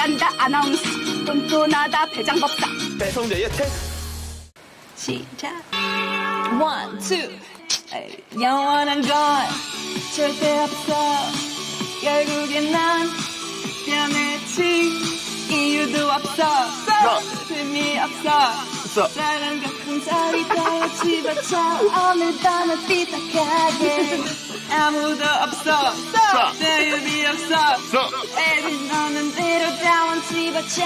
일한다 아나운서 똔똔하다 배장법사 배성재의 책 시작. 1, 2 영원한 건 절대 없어. 결국엔 난 변했지. 이유도 없어. 의미 없어. 사랑 같은 자리가 집어쳐 오늘따라 삐딱하게 아무도 없어. 대유비 없어. 애들 너는 대로 다운 집어쳐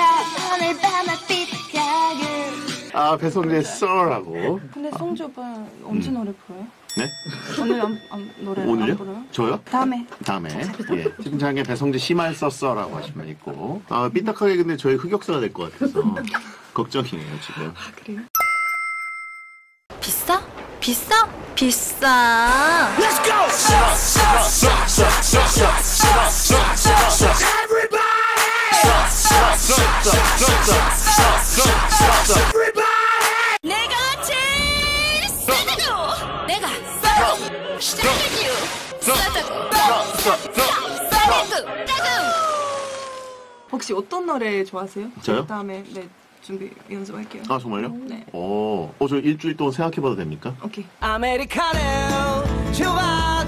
오늘따라 삐딱하게. 아, 배성재 썰하고. 근데 송주 오빠 언제 노래 불러요? 네? 오늘 노래를 오늘요? 안 불러요? 저요? 다음에. 예. 팀장에 배성재 심할 썰라고 하신 분 있고. 아, 삐딱하게 근데 저희 흑역사가 될 것 같아서 걱정이에요, 지금. 아, 그래요? 비싸. Let's go! Everybody! 혹시 어떤 노래 좋아하세요? 저요? 그 다음에 네, 준비 연습할게요. 아, 정말요? 네. 저 일주일 동안 생각해봐도 됩니까? 오케이. 아메리카노 좋아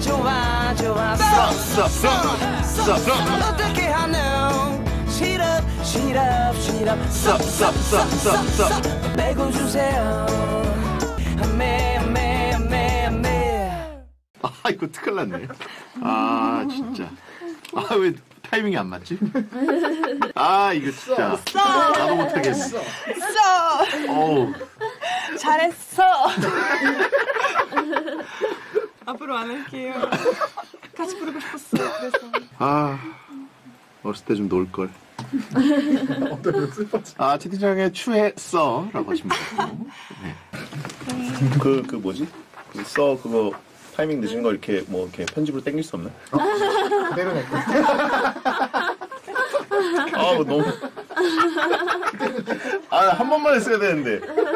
어떻게 하노 시럽 쌉쌉쌉쌉쌉 매고 주세요. 아, 이거 큰일 났네. 아, 진짜. 아, 왜 타이밍이 안 맞지? 아, 이거 진짜. 나도 못하겠어. 어우. 잘했어. 앞으로 안 할게요. 같이 부르고 싶었어. 그래서. 아, 어렸을 때 좀 놀걸. 아, 채팅창에 추했어. 라고 하시면 되고. 네. 그 뭐지? 그 써, 그거. 타이밍 늦은 거 이렇게 뭐 이렇게 편집으로 당길 수 없나? 때려낼게. 아, 너무. 아, 한 번만 했어야 되는데.